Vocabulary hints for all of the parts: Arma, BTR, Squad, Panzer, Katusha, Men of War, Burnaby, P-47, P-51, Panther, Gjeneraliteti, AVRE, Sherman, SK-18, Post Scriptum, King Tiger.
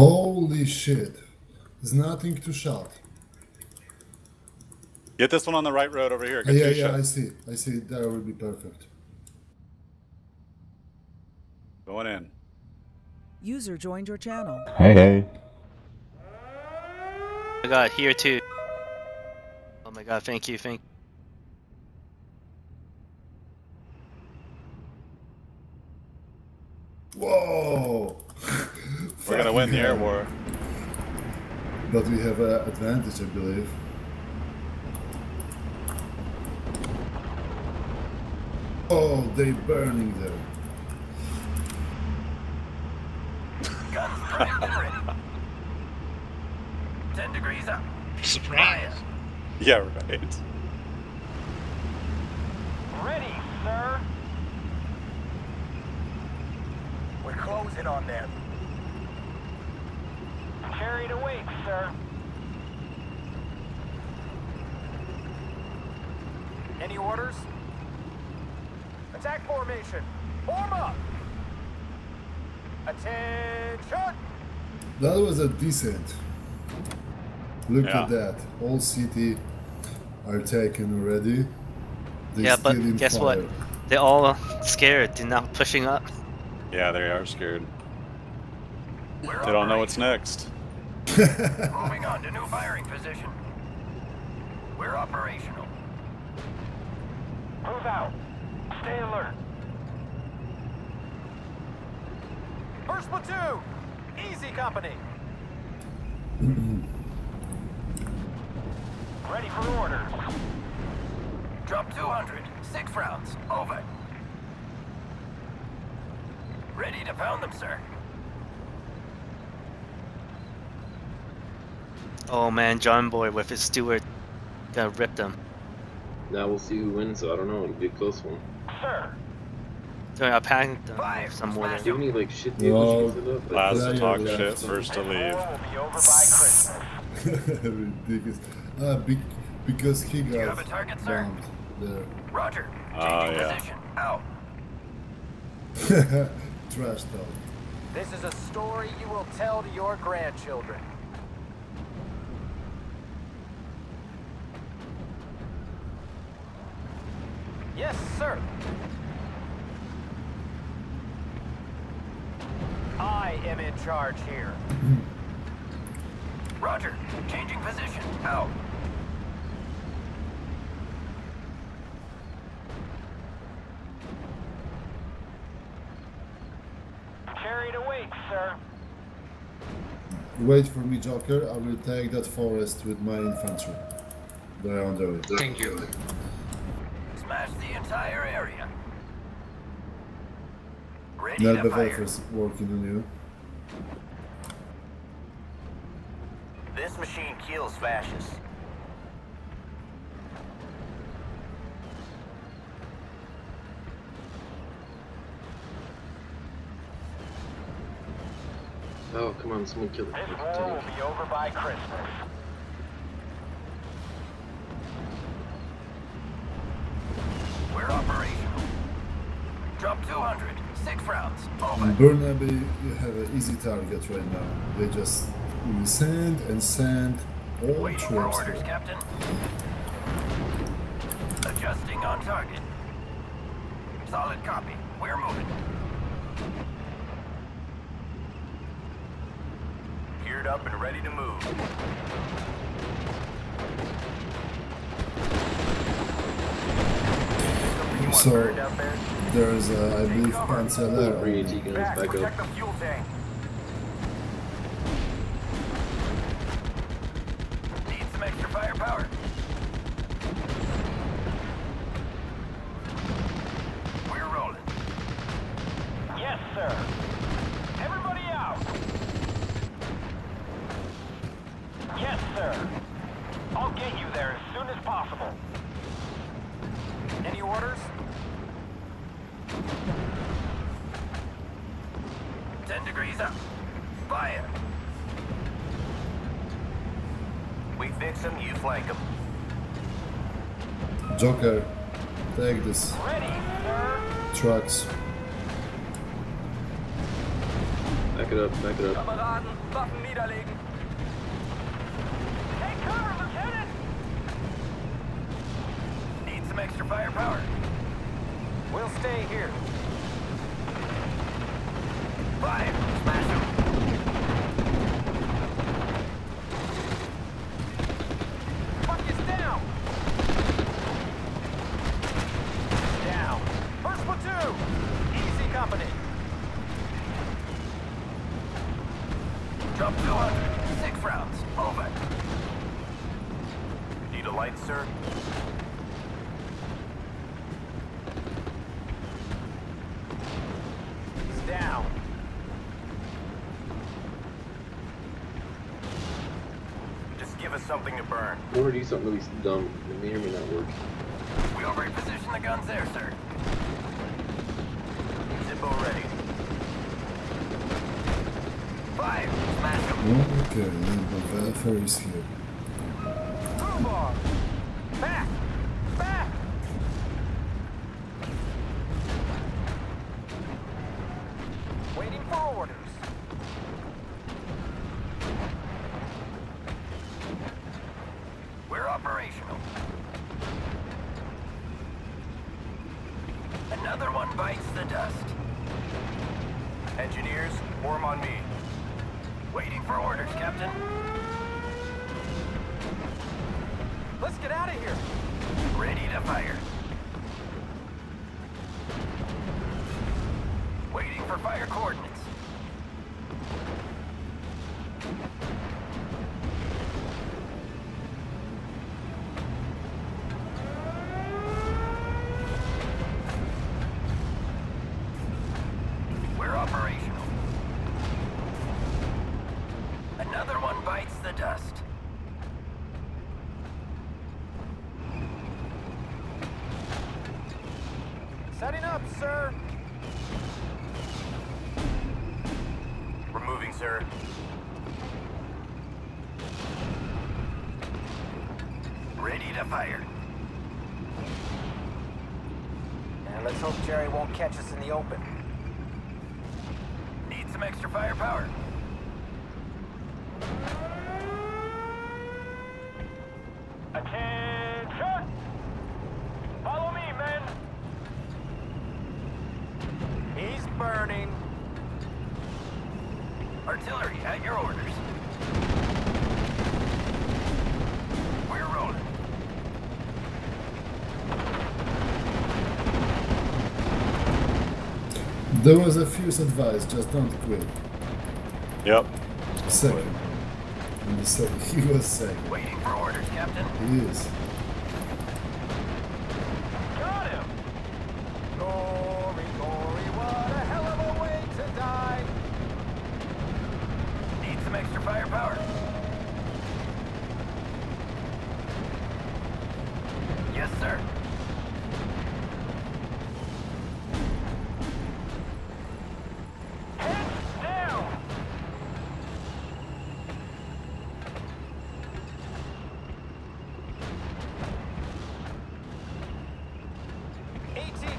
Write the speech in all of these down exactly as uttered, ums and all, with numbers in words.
Holy shit. There's nothing to shout. Get this one on the right road over here. Katusha. Yeah, yeah, I see. I see. That would be perfect. Going in. User joined your channel. Hey, hey. I got here too. Oh my god, thank you, thank you. Whoa! We're gonna win the air war. But we have an advantage, I believe. Oh, they burning there. Guns primed and ready. Ten degrees up. Surprise! Yeah, right. Ready, sir. We're closing on them. Carried awake, sir. Any orders? Attack formation. Form up. Attention. That was a decent. Look yeah. at that. All city are taken already. They yeah, but guess fire. what? They're all scared. They're not pushing up. Yeah, they are scared. We're they don't right. know what's next. Moving on to new firing position. We're operational. Move out. Stay alert. First platoon, easy company. Ready for orders. Drop two hundred. Six rounds. Over. Ready to pound them, sir. Oh man, John Boy with his steward gonna rip them. Now we'll see who wins, so I don't know, it'll be a close one. Sir! Sorry, I'll pack them Five, some more. Do me like shit deals. Last to talk shit, first to leave. Be over by Christmas. Ridiculous. Uh, be because he got. Do you have a target, sir? There. Roger. Changing uh, yeah. position. Out. Trash talk. This is a story you will tell to your grandchildren. Yes, sir. I am in charge here. Roger. Changing position. Out. Carried awake, sir. Wait for me, Joker. I will take that forest with my infantry. They're on their way. Thank you. Smash the entire area. Ready Not to fire. Working on you. This machine kills fascists. Oh, come on, someone kill it. This war will be over by Christmas. We're operational. Drop two hundred. Six rounds. Over. Burnaby, you have an easy target right now. They just send and send all Waiting troops. Waiting for orders, Captain. Adjusting on target. Solid copy. We're moving. Geared up and ready to move. So there is a, I believe, Panzer there. Guns back, back up. The fuel tank. Need some extra firepower. We're rolling. Yes, sir. Everybody out. Yes, sir. I'll get you there as soon as possible. Any orders? Ten degrees up. Fire. We fix them, you flank them. Joker, take this. Ready, sir. Trucks. I back it up, back it up. Kameraden, Waffen niederlegen. Take cover, Lieutenant! Need some extra firepower. We'll stay here. Fire! Smash him! Fuck is down! Down. First platoon! Easy company. Drop two hundred. Six rounds. Over. You need a light, sir? Something to burn. I want to do something really dumb. The mirror may not work. We'll reposition the guns there, sir. Zippo ready. Fire! Smash them! Okay, the Panther is here. Crowbar! Back! Back! Waiting for orders. Operational. Another one bites the dust. Engineers, worm on me. Waiting for orders, Captain. Let's get out of here. Ready to fire. Waiting for fire coordinates. Setting up, sir. We're moving, sir. Ready to fire. And let's hope Jerry won't catch us in the open. Need some extra firepower. Attention! Follow me, men! He's burning. Artillery, at your orders. We're rolling. There was a fuse advice, just don't quit. Yep. Second. And so he was second. Waiting for orders, Captain. He is.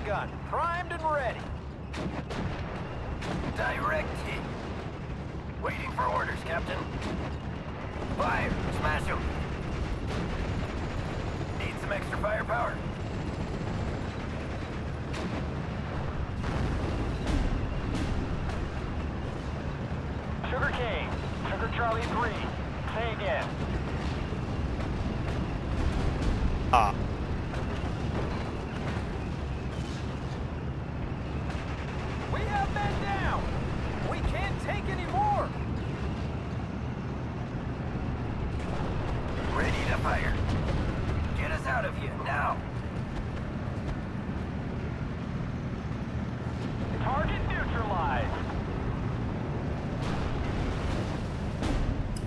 Gun primed and ready. Direct hit. Waiting for orders, Captain. Fire! Smash him. Need some extra firepower. Sugar King. Sugar Charlie three. Say again. Ah.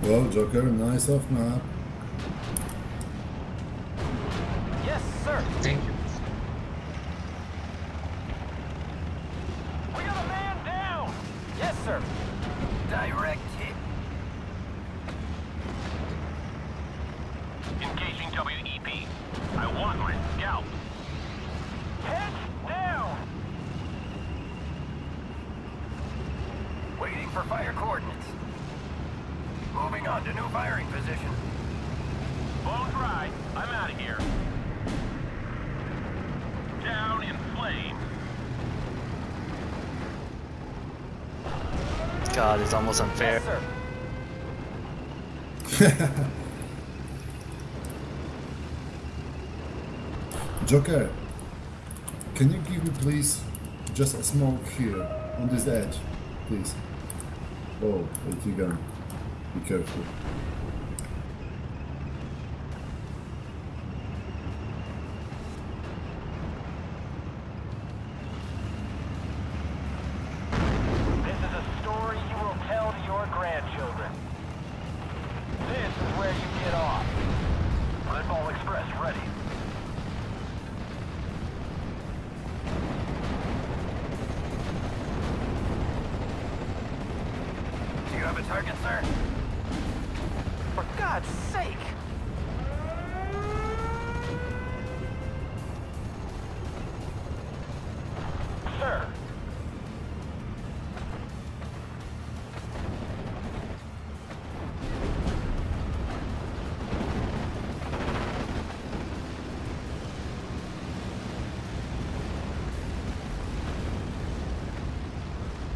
Well, Joker, nice off map. Yes, sir. Thank you. We got a man down. Yes, sir. Direct hit. Engaging W E P. I want my scout. Heads down. Waiting for fire coordinates. Moving on to new firing position. Both right. I'm out of here. Down in flames. God, it's almost unfair. Yes, Joker, can you give me please just a smoke here on this edge, please? Oh, A T gun. Be careful.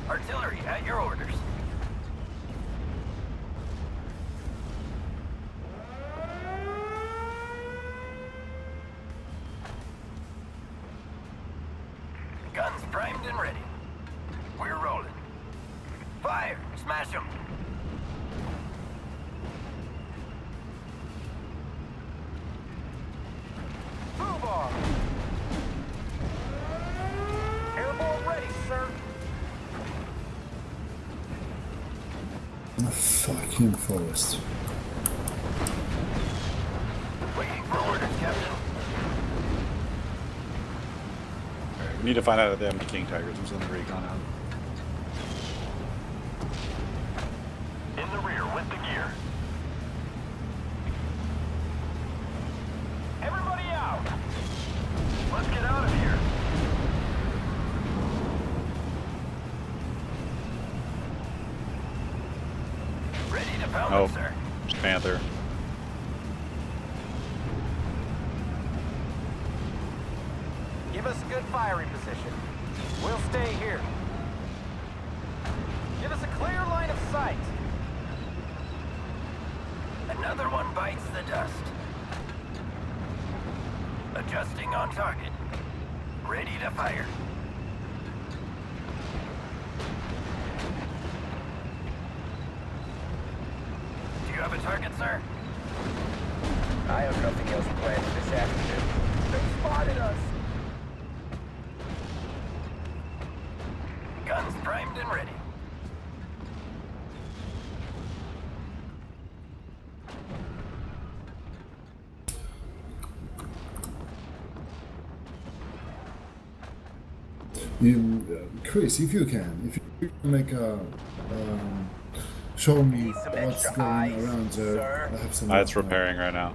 Artillery, at your orders. Guns primed and ready. We're rolling. Fire! Smash them! Forest. Waiting for orders, Captain. Right, we need to find out if they have any King Tigers. Who's in the recon out? In the rear with the gear. Everybody out! Let's get out of here. Oh, it's Panther. Give us a good firing position. We'll stay here. Give us a clear line of sight. Another one bites the dust. Adjusting on target. Ready to fire. Have a target, sir? I have nothing else planned for this afternoon. They spotted us! Guns primed and ready. You, uh, Chris, if you can, if you can make a... Um, show me what's going ice, around there. I have some uh, it's repairing right now.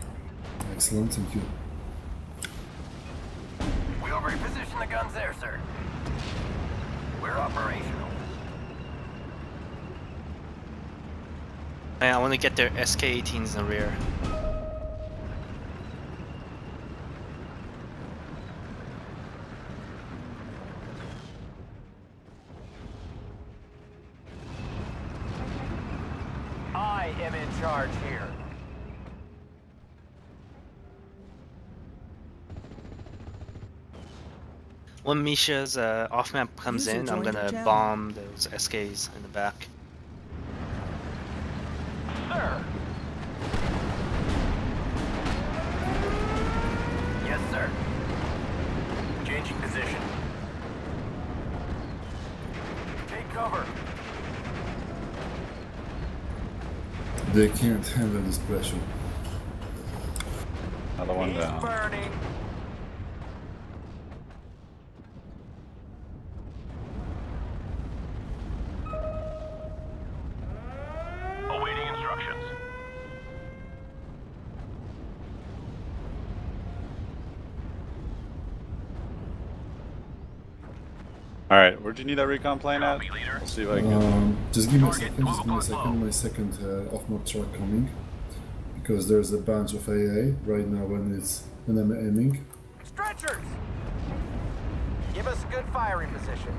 Excellent, thank you. We'll reposition the guns there, sir. We're operational. I want to get their S K eighteens in the rear. Charge here. When Misha's uh, off map comes in, I'm gonna bomb those S Ks in the back. Sir. Yes, sir. Changing position. Take cover. They can't handle this pressure. Another one down. He's burning. Awaiting instructions. All Alright, where'd you need that recon plane at? I'll see if I can. Um, just give me a second, just give me a second, my second uh, off-map truck coming. Because there's a bunch of A A right now when it's when I'm aiming. Stretchers! Give us a good firing position.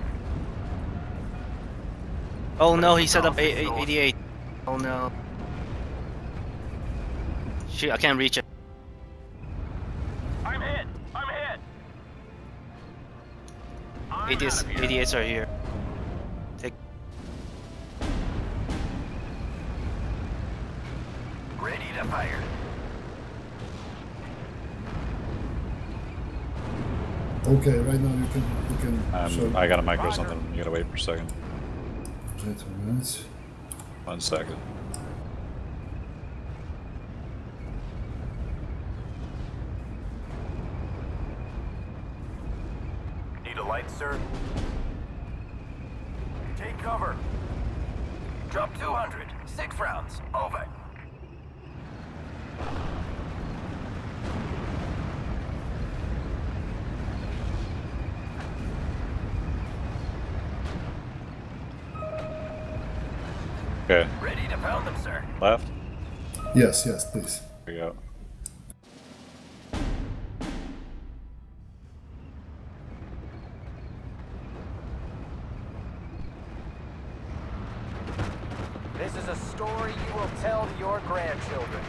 Oh no, he set up A eighty-eight. Oh no. Shoot, I can't reach it. I'm hit! I'm hit! A D S, A D S are here. Take. Ready to fire. Okay, right now you can. You can um, show. I got a micro something. You gotta wait for a second. One second. Need a light, sir? Take cover. Drop two hundred. Six rounds. Over. Okay. Ready to pound them, sir. Left? Yes, yes, please. There you go. This is a story you will tell to your grandchildren.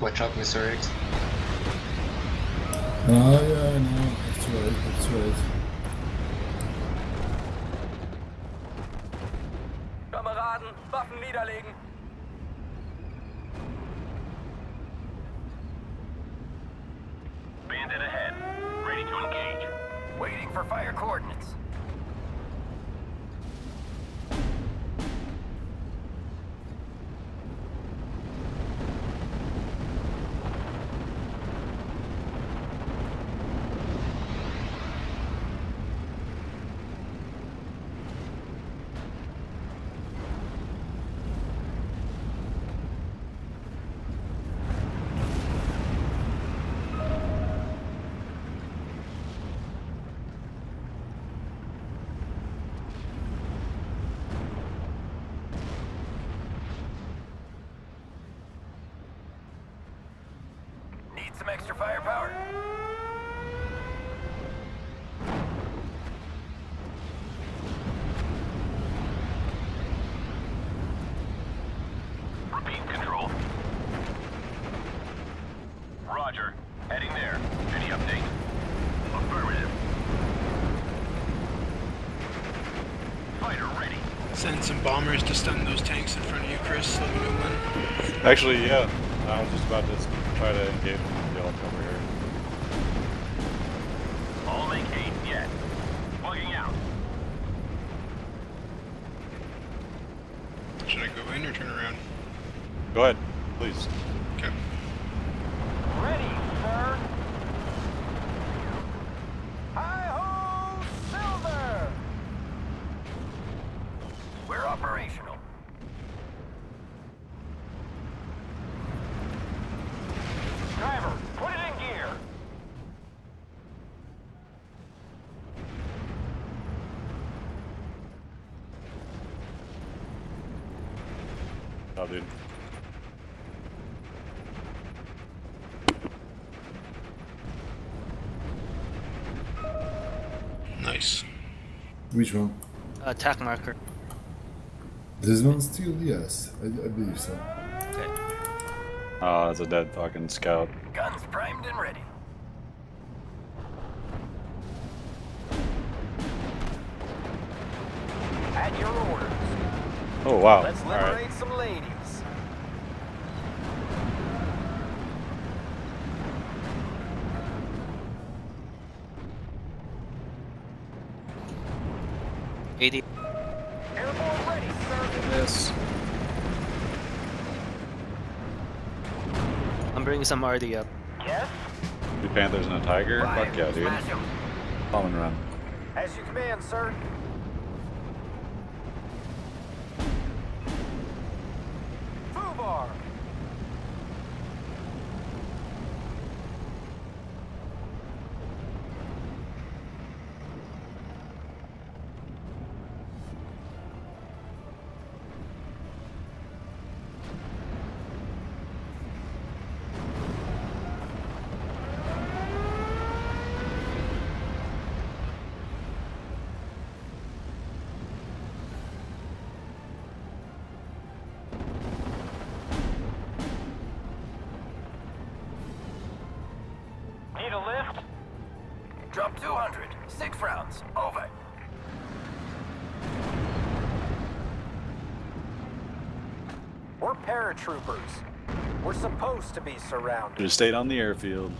Watch out, Mister X. Oh yeah, I know, that's right, that's right. Kameraden, Waffen niederlegen! Bandit ahead, ready to engage. Waiting for fire coordinates. Some extra firepower. Repeat, control. Roger. Heading there. Any update? Affirmative. Fighter ready. Send some bombers to stun those tanks in front of you, Chris. Let me know when. Actually, yeah. I was just about to try to engage. Over here. All make eight yet. Plugging out. Should I go in or turn around? Go ahead, please. Okay. Ready, sir. Hi-ho, Silver! We're operational. Oh, dude. Nice. Which one? Attack marker. This one still? Yes, I, I believe so. Okay. Ah, oh, it's a dead fucking scout. Guns primed and ready. At your orders. Oh wow! Let's liberate All right. some ladies. eighty. Airborne ready, sir. Yes. I'm bringing some R D up. Yes. The Panther's and a Tiger. Five. Fuck yeah, dude. Bomb and run. As you command, sir. Drop two hundred. Six rounds. Over. We're paratroopers. We're supposed to be surrounded. Just stayed on the airfield.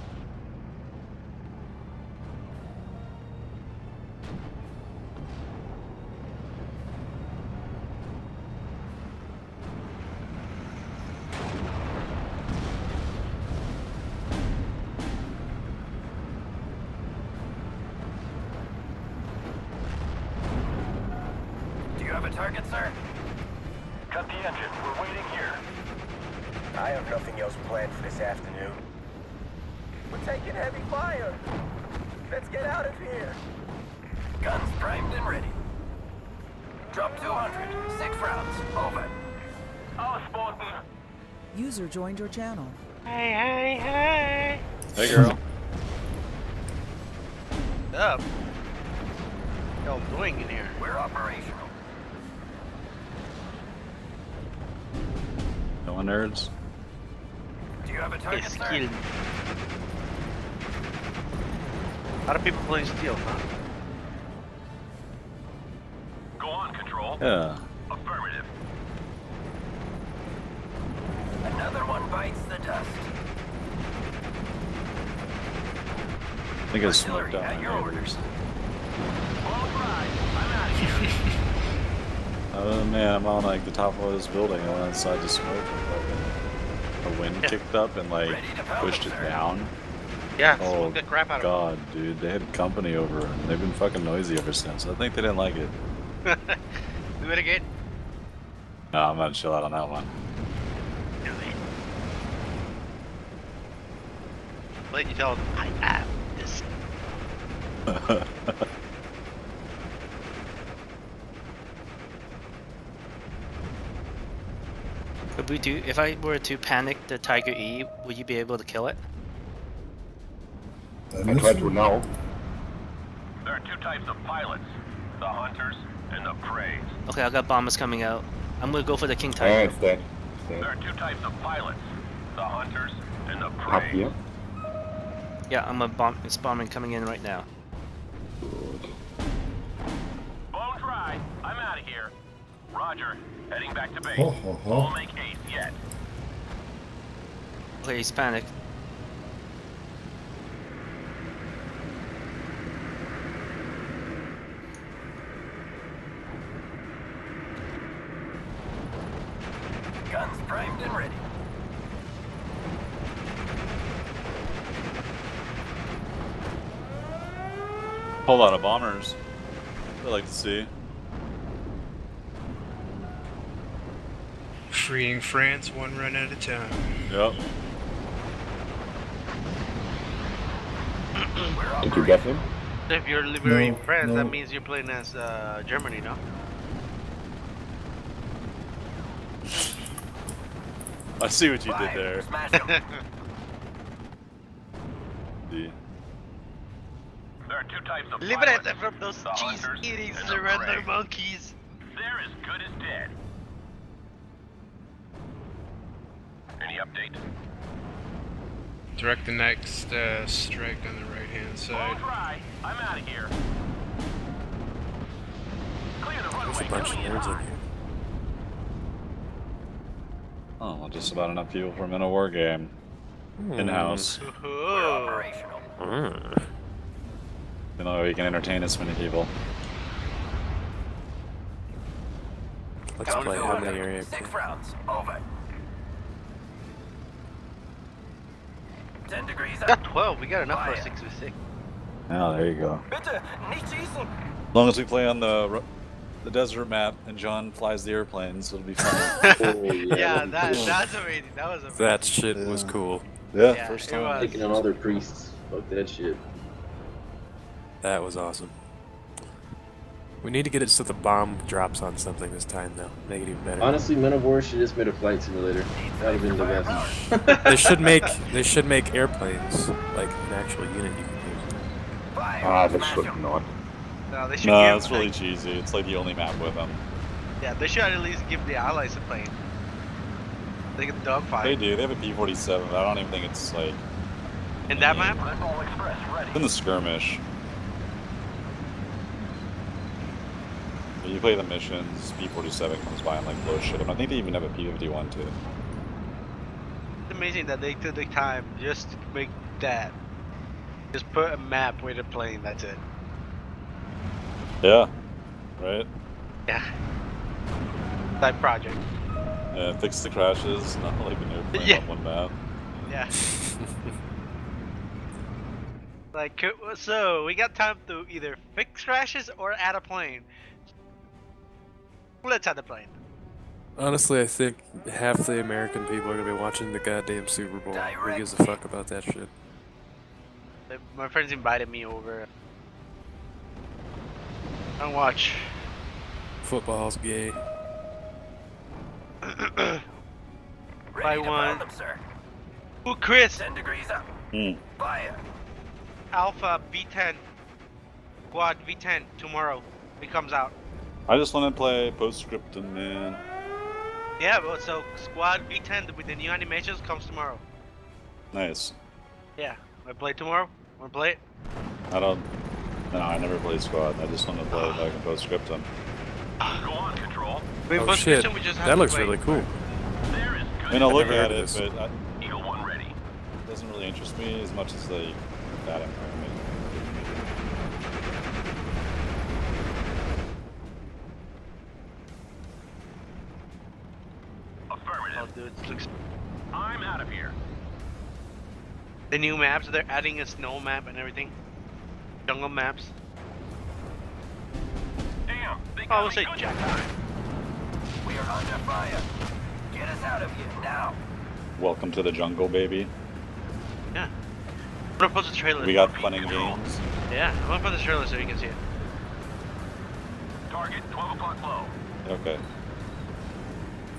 Joined your channel. Hey, hey, hey! Hey, girl. What's up? What y'all doing in here? We're operational. No one nerds. Do you have a target, sir? Hey, a lot of people playing steel, huh? Go on, Control. Yeah. Affirmative. Another one bites the dust. I think I smoked out my orders. Oh man, I'm on like the top of this building. I went outside to smoke and like, a wind yeah. kicked up and like pushed it down. Yeah, oh the crap out god, of dude, they had company over and they've been fucking noisy ever since. I think they didn't like it. Do it again? No, I'm gonna chill out on that one. Let you tell them I am this. Could we do? If I were to panic the Tiger E, would you be able to kill it? I tried to know. There are two types of pilots: the hunters and the prey. Okay, I got bombers coming out. I'm gonna go for the King Tiger. It's dead. It's dead. There are two types of pilots: the hunters and the prey. Up, yeah. Yeah, I'm a bomb. It's bombing coming in right now. Good. Bone dry. I'm out of here. Roger. Heading back to base. Oh, oh, oh. Don't make ace yet. Please panic. Guns primed and ready. Whole lot of bombers. I like to see. Freeing France one run at a time. Yep. Did you get him? If you're liberating no, France, no. that means you're playing as uh, Germany, no? I see what you Five. did there. Smash him. Yeah. Two types of Liberate them from those cheese eating surrender the monkeys. They're as good as dead. Any update? Direct the next uh, strike on the right hand side. Try. I'm out of here. Clear the runway. There's a bunch of nerds in here. Oh, well, just about enough people for a Men of War game. Mm. In house. We're operational. Mm. The only way you can entertain this many people. Let's play on the area. Six rounds, over. Ten degrees up. Got twelve, we got enough for a six with six. Oh, there you go. As long as we play on the the desert map and John flies the airplanes, it'll be fun. Oh, yeah, yeah that, cool. that's amazing. That was amazing. That shit yeah. was cool. Yeah, yeah first time. Taking on other priests. Fuck that shit. That was awesome. We need to get it so the bomb drops on something this time, though. Make it even better. Honestly, Men of War should just made a flight simulator. That would have been the best. They should make they should make airplanes like an actual unit you can use. Ah, they should not. No, they should. No, it's really cheesy. It's like the only map with them. Yeah, they should at least give the allies a plane. They can dogfight. They do. They have a P forty-seven. I don't even think it's like. In that map? It's in the skirmish. When you play the missions, P forty-seven comes by and like blows shit up. I think they even have a P fifty-one too. It's amazing that they took the time just to make that. Just put a map with a plane, that's it. Yeah. Right? Yeah. That project. Yeah, fix the crashes, not like an airplane yeah. on one map. Yeah. Like, so we got time to either fix crashes or add a plane. Let's add a plane. Honestly, I think half the American people are going to be watching the goddamn Super Bowl. Direct. Who gives a fuck about that shit? My friends invited me over. I don't watch. Football's gay. Buy one. Them, sir. Ooh, Chris! ten degrees up. Mm. Fire. Alpha V ten. Squad V ten tomorrow. It comes out. I just want to play Post Scriptum, man. Yeah, well, so Squad V ten with the new animations comes tomorrow. Nice. Yeah. Wanna play tomorrow? Wanna play it? I don't. No, I never played Squad. I just want to play back and Post Scriptum. Go on, Control. Wait, oh shit, that looks play. really cool. There is good I mean, I'll look at it, but I, Eagle one ready. It doesn't really interest me as much as the that environment. Affirmative. Oh, dude, looks... I'm out of here. The new maps, they're adding a snow map and everything. Jungle maps. Damn, they got oh, we'll say Jack. We are under fire. Get us out of here now. Welcome to the jungle, baby. Yeah. I'm gonna post a trailer. We got fun and games. Yeah, I'm gonna put the trailer so you can see it. Target twelve o'clock low. Okay.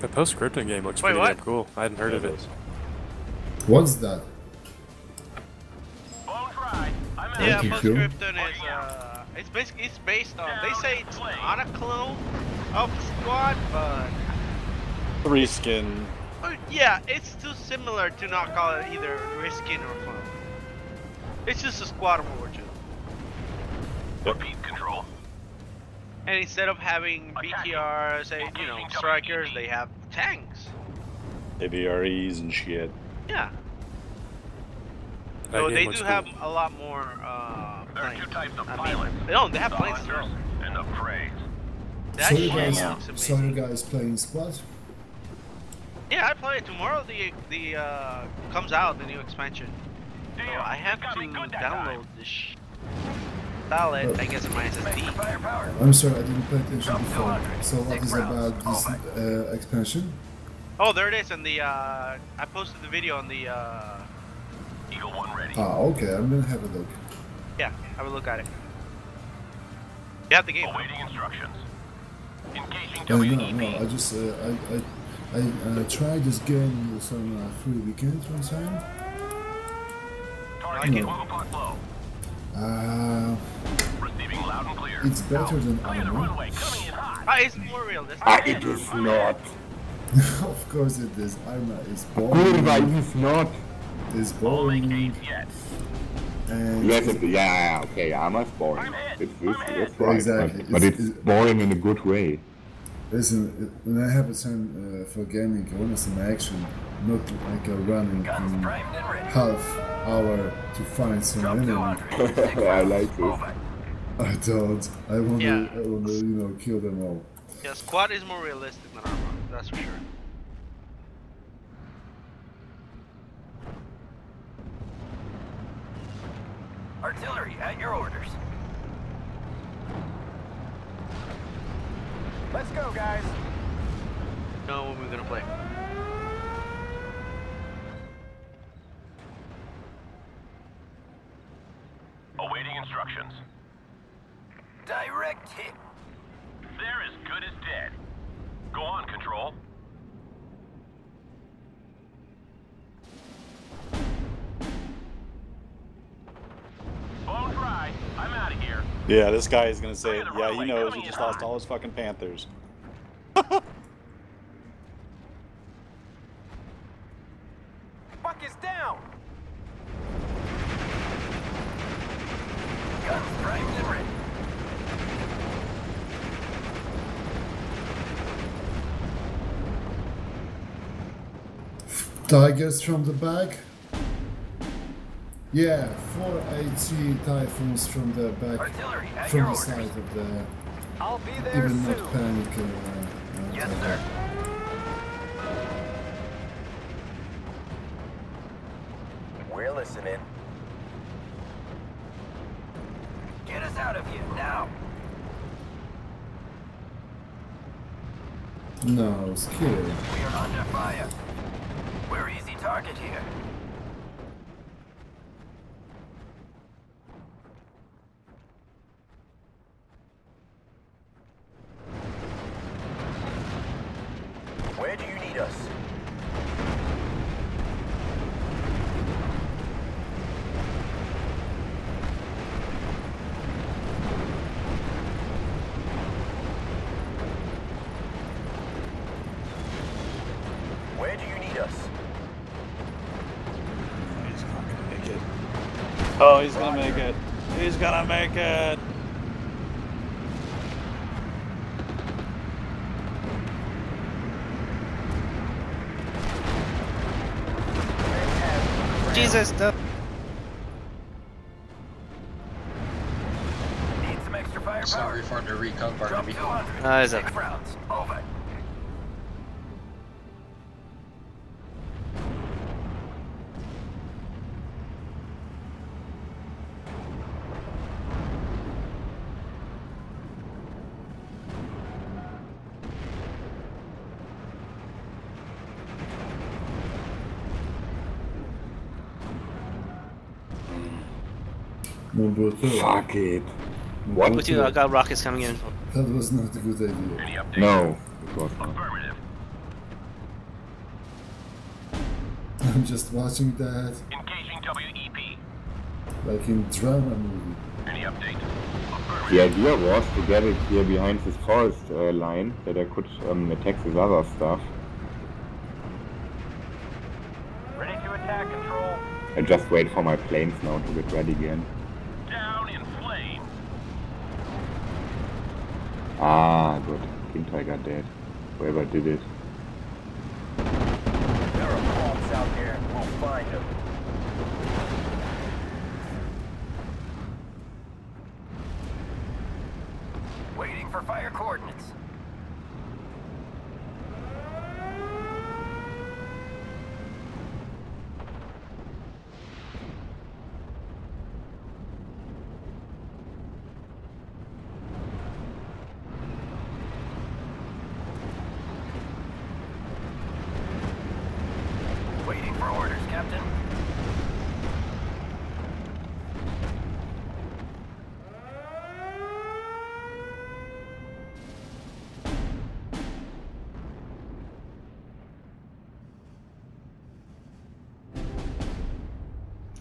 The Post Scriptum game looks Wait, pretty damn cool. I hadn't heard yeah, of it. What's that? Yeah, Post Scriptum is uh, it's basically it's based on. They say it's not a clone of Squad, but reskin. Yeah, it's too similar to not call it either reskin or clone. It's just a Squad of War two. Repeat, Control. And instead of having B T Rs, say you know strikers, they have tanks. A V R Es and shit. Yeah. So they do have cool. a lot more, uh, there are two types of pilots. Mean, no, they have planes too. And appraise. That so shit guys, looks amazing. So you guys playing Squad? Yeah, I play it tomorrow. The, the, uh, comes out, the new expansion. So I have to download this sh... Solid, oh. I guess, in my S S D. I'm sorry, I didn't pay attention before. So what is about this, uh, expansion? Oh, there it is, and the, uh, I posted the video on the, uh... One ready. Oh, okay. I'm gonna have a look. Yeah, have a look at it. You have the game. Awaiting instructions. Engaging oh, no, no, I just, uh, I, I, I uh, tried this game with some uh, free weekend from time. Target twelve o'clock low. Uh, Receiving loud and clear. It's better than Arma. Ah, it's more real. Ah, it is not. Of course it is. Arma is boring. It is not. Is boring. And yes, it's, yeah, okay, I'm not boring. It's, it's, it's right, exactly. But, but it's, it's boring in a good way. Listen, it, when I have a time uh, for gaming, I want some action, not like a running um, half hour to find some enemy. I like this. I don't. I want yeah. to, I want to, you know, kill them all. Yeah, Squad is more realistic than Arma, that's for sure. Artillery, at your orders. Let's go, guys. No, what we're gonna play. Awaiting instructions. Direct hit. They're as good as dead. Go on, Control. I'm out of here. Yeah, this guy is gonna say, yeah, he knows, he just lost all his fucking Panthers. What the fuck is down? Guns primed and ready. Tigers from the back. Yeah, four A T Typhoons from the back, artillery, from the orders. Side of the... I'll be there even soon. Not panic. Uh, not yes, sir. We're listening. Get us out of here now. No, it's cute. We are under fire. We're easy target here. Where do you need us? Where do you need us? He's not gonna make it. Oh, he's gonna make it. He's gonna make it. Jesus, the... Need some extra firepower. Sorry for the recon part. Drop two hundred. Nice. Six rounds. Over. Fuck it. One, two. I got rockets coming in. That was not a good idea. Any update? No. Affirmative. I'm just watching that. Engaging W E P. Like in drama movie. Any update? Affirmative. The idea was to get it here behind this forest uh, line, that I could um, attack this other stuff. Ready to attack, Control. I just wait for my planes now to get ready again. Ah, good. King Tiger dead. Whoever did it. There are cops out there. We'll find them. Waiting for fire coordinates.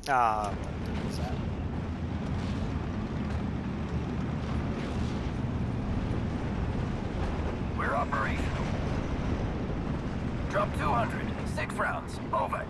Ah, we're operational. Drop two hundred. Six rounds. Over.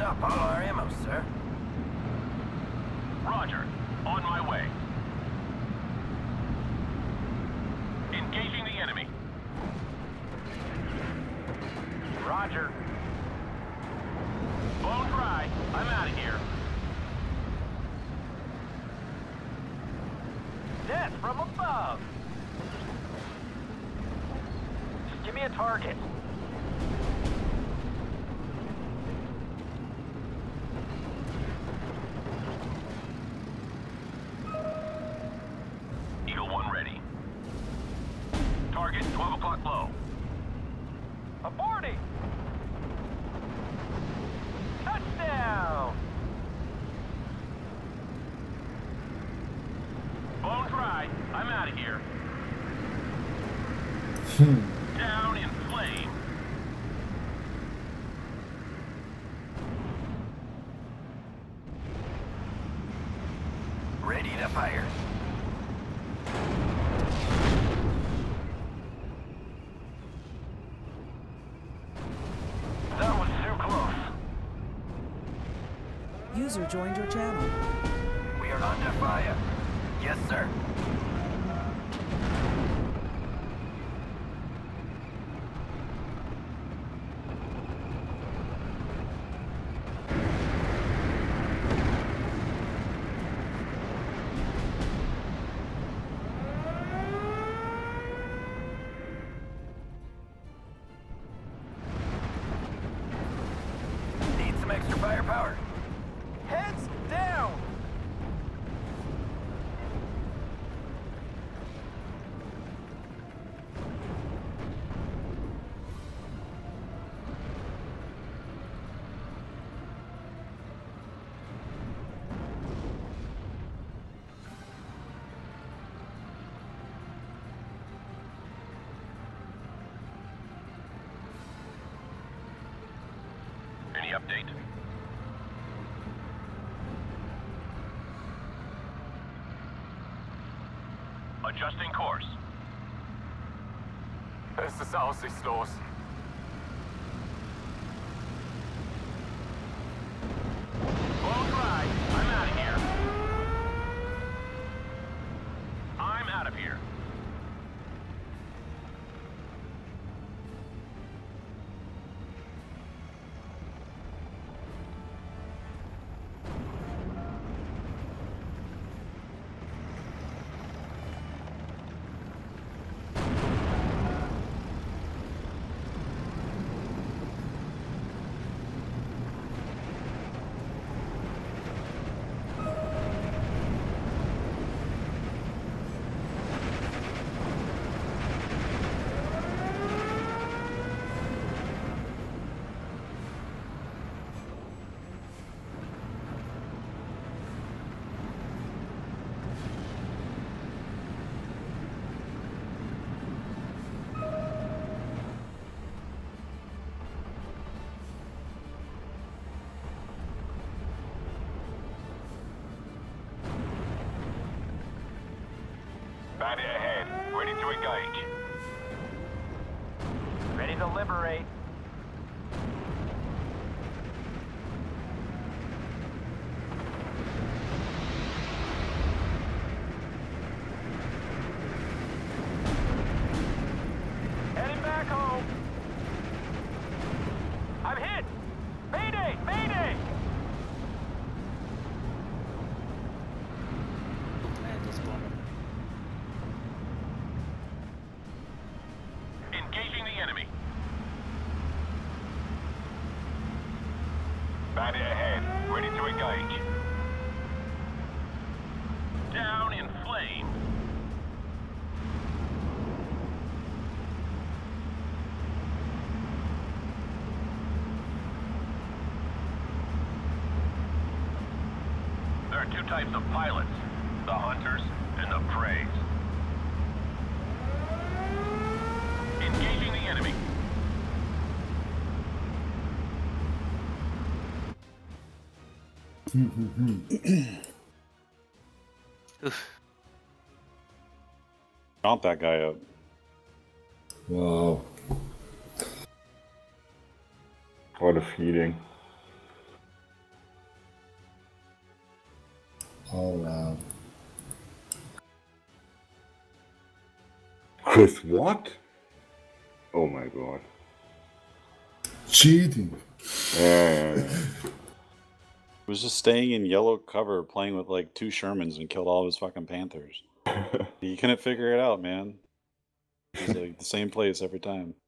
Up all our ammo, sir. Roger. On my way. Engaging the enemy. Roger. Blown dry. I'm out of here. Death from above. Just give me a target. Bye. I'm out of here. Hmm. Down in flame. Ready to fire. That was too close. User joined your channel. We are under fire. Yes, sir. Update. Adjusting course. Es ist aussichtslos. Bandit ahead. Ready to engage. Ready to liberate. Heading back home. I'm hit! Mayday! Mayday! Two types of pilots, the hunters and the preys. Engaging the enemy. Count that guy up. Wow. What a feeding. All loud. Chris, what? Oh my god. Cheating. Uh, was just staying in yellow cover, playing with like two Shermans and killed all of his fucking Panthers. He couldn't figure it out, man. It was like the same place every time.